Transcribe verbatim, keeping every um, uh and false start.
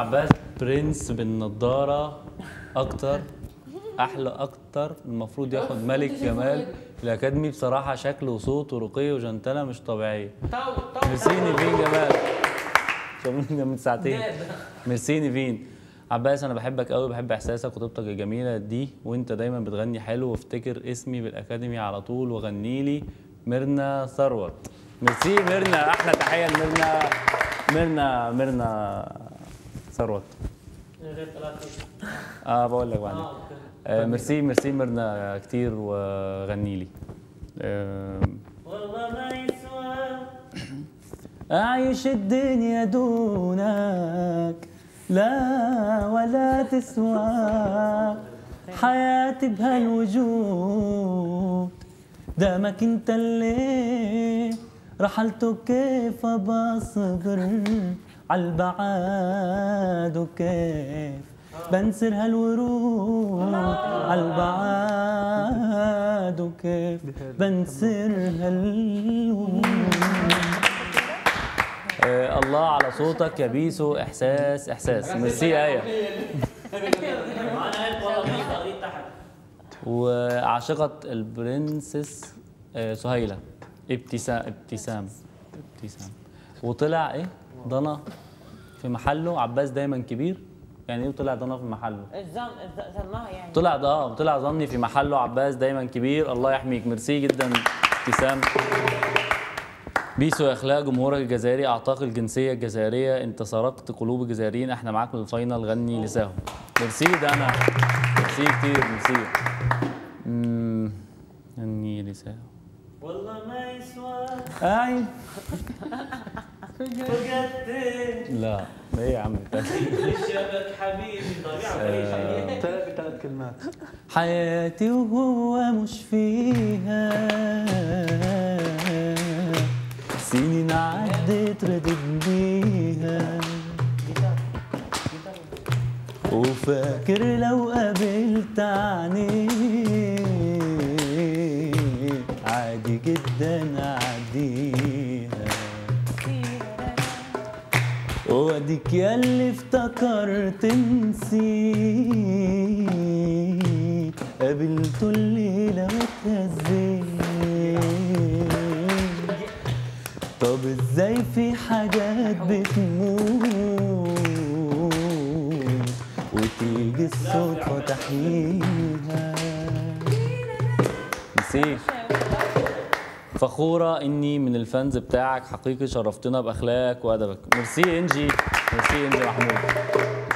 عباس برنس بالنضاره اكتر، احلى اكتر، المفروض ياخد ملك جمال الاكاديمي بصراحه، شكله وصوته ورقي وجنتله مش طبيعيه. ميرسي نيفين جمال، شوفنا من ساعتين. ميرسي نيفين. عباس انا بحبك قوي، بحب احساسك وطيبتك الجميله دي، وانت دايما بتغني حلو، وافتكر اسمي بالاكاديمي على طول وغني لي مرنا ثروت. ميرسي مرنا، احلى تحيه لمرنا. مرنا مرنا ثروت. اه بقول لك بعدين. آه ميرسي ميرسي مرنا كتير وغني لي. آه والله ما يسوى اعيش الدنيا دونك، لا ولا تسوى حياتي بهالوجود، دامك انت اللي رحلت وكيف بصبر عالبعاد، وكيف بنسر هالورود عالبعاد، وكيف بنسر هالورود. آه الله على صوتك يا بيسو، احساس احساس. ميرسي ايه. وعاشقه البرنسس آه سهيله ابتسام ابتسام ابتسام وطلع ايه ضنا في محله. عباس دايما كبير، يعني ايه وطلع ضنا في محله؟ الظن ظنها يعني طلع اه طلع ظني في محله. عباس دايما كبير، الله يحميك. ميرسي جدا ابتسام. بيسو اخلاق جمهورك الجزائري، اعطاك الجنسيه الجزائريه، انت سرقت قلوب الجزائريين، احنا معاك من الفاينل، غني لساهم. ميرسي ده انا ميرسي كتير. ميرسي امم غني لساهم والله ما يسوى اي بجد. لا ايه يا عم انت شبك حبيبي طبيعه ثلاث ثلاث كلمات. حياتي وهو مش فيها، سنين عدت ردت بيها، وفاكر لو قابلت عينيك عادي جدا اعديها، واديك ياللي افتكرت نسيت قابلته الليله واتهزيت، طب ازاي في حاجات بتموت وتيجي الصدفه تحييها. ميرسي فخوره اني من الفانز بتاعك، حقيقي شرفتنا باخلاقك وادبك. ميرسي انجي. ميرسي انجي محمود.